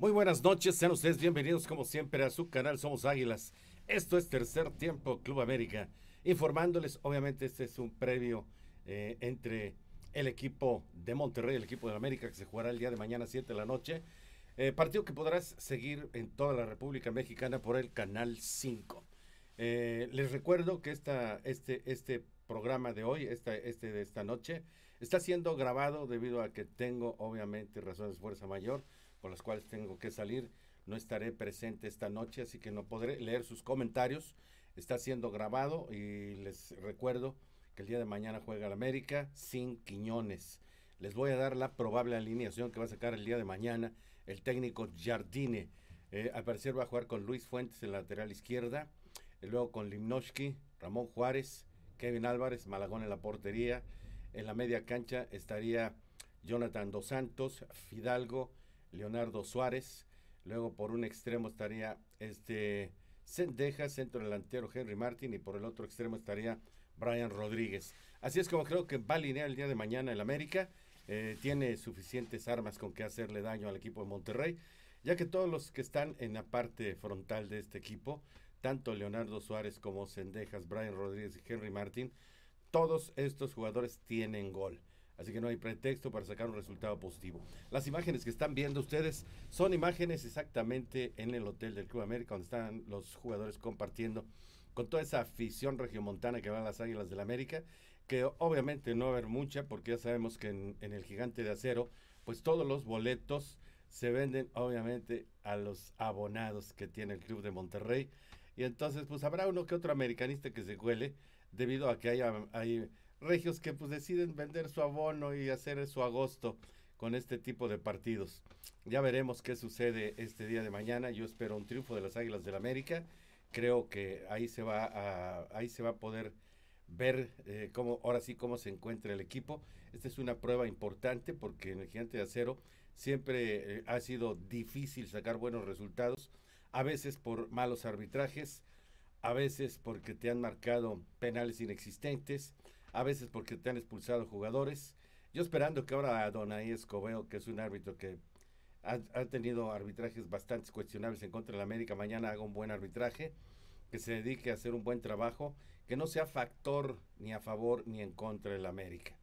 Muy buenas noches, sean ustedes bienvenidos como siempre a su canal Somos Águilas. Esto es Tercer Tiempo Club América, informándoles, obviamente este es un previo entre el equipo de Monterrey, el equipo de América, que se jugará el día de mañana 7 de la noche. Partido que podrás seguir en toda la República Mexicana por el Canal 5. Les recuerdo que este programa de hoy, de esta noche, está siendo grabado debido a que tengo obviamente razones de fuerza mayor, por las cuales tengo que salir. No estaré presente esta noche, así que no podré leer sus comentarios. Está siendo grabado y les recuerdo que el día de mañana juega el América sin Quiñones. Les voy a dar la probable alineación que va a sacar el día de mañana el técnico Jardine. Al parecer va a jugar con Luis Fuentes en la lateral izquierda, luego con Limnoski, Ramón Juárez, Kevin Álvarez, Malagón en la portería. En la media cancha estaría Jonathan Dos Santos, Fidalgo, Leonardo Suárez. Luego por un extremo estaría Cendejas, centro delantero Henry Martin, y por el otro extremo estaría Brian Rodríguez. Así es como creo que va a alinear el día de mañana el América. Tiene suficientes armas con que hacerle daño al equipo de Monterrey, ya que todos los que están en la parte frontal de este equipo, tanto Leonardo Suárez como Cendejas, Brian Rodríguez y Henry Martin, todos estos jugadores tienen gol. Así que no hay pretexto para sacar un resultado positivo. Las imágenes que están viendo ustedes son imágenes exactamente en el hotel del Club América, donde están los jugadores compartiendo con toda esa afición regiomontana que va a las Águilas del América, que obviamente no va a haber mucha, porque ya sabemos que en el Gigante de Acero, pues todos los boletos se venden obviamente a los abonados que tiene el Club de Monterrey. Y entonces pues habrá uno que otro americanista que se cuele, debido a que hay regios que pues deciden vender su abono y hacer su agosto con este tipo de partidos. Ya veremos qué sucede este día de mañana. Yo espero un triunfo de las Águilas del América. Creo que ahí se va a poder ver cómo se encuentra el equipo. Esta es una prueba importante porque en el Gigante de Acero siempre ha sido difícil sacar buenos resultados, a veces por malos arbitrajes, a veces porque te han marcado penales inexistentes, a veces porque te han expulsado jugadores. Yo esperando que ahora a Donaí Escobeo, que es un árbitro que ha tenido arbitrajes bastante cuestionables en contra de la América, mañana haga un buen arbitraje, que se dedique a hacer un buen trabajo, que no sea factor ni a favor ni en contra de la América,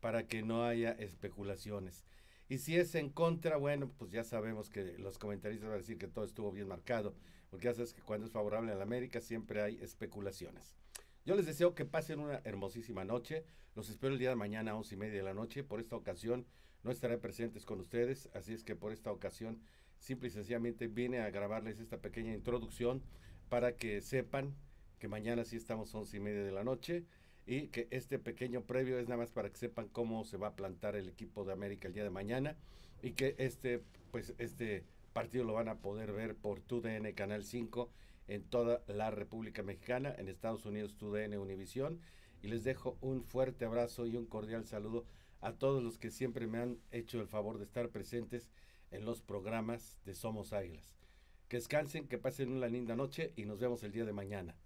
para que no haya especulaciones. Y si es en contra, bueno, pues ya sabemos que los comentaristas van a decir que todo estuvo bien marcado, porque ya sabes que cuando es favorable a la América siempre hay especulaciones. Yo les deseo que pasen una hermosísima noche. Los espero el día de mañana a 11:30 de la noche. Por esta ocasión no estaré presentes con ustedes, así es que por esta ocasión simple y sencillamente vine a grabarles esta pequeña introducción para que sepan que mañana sí estamos 11:30 de la noche y que este pequeño previo es nada más para que sepan cómo se va a plantar el equipo de América el día de mañana, y que este partido lo van a poder ver por TUDN Canal 5 en toda la República Mexicana, en Estados Unidos TUDN, Univisión. Y les dejo un fuerte abrazo y un cordial saludo a todos los que siempre me han hecho el favor de estar presentes en los programas de Somos Águilas. Que descansen, que pasen una linda noche y nos vemos el día de mañana.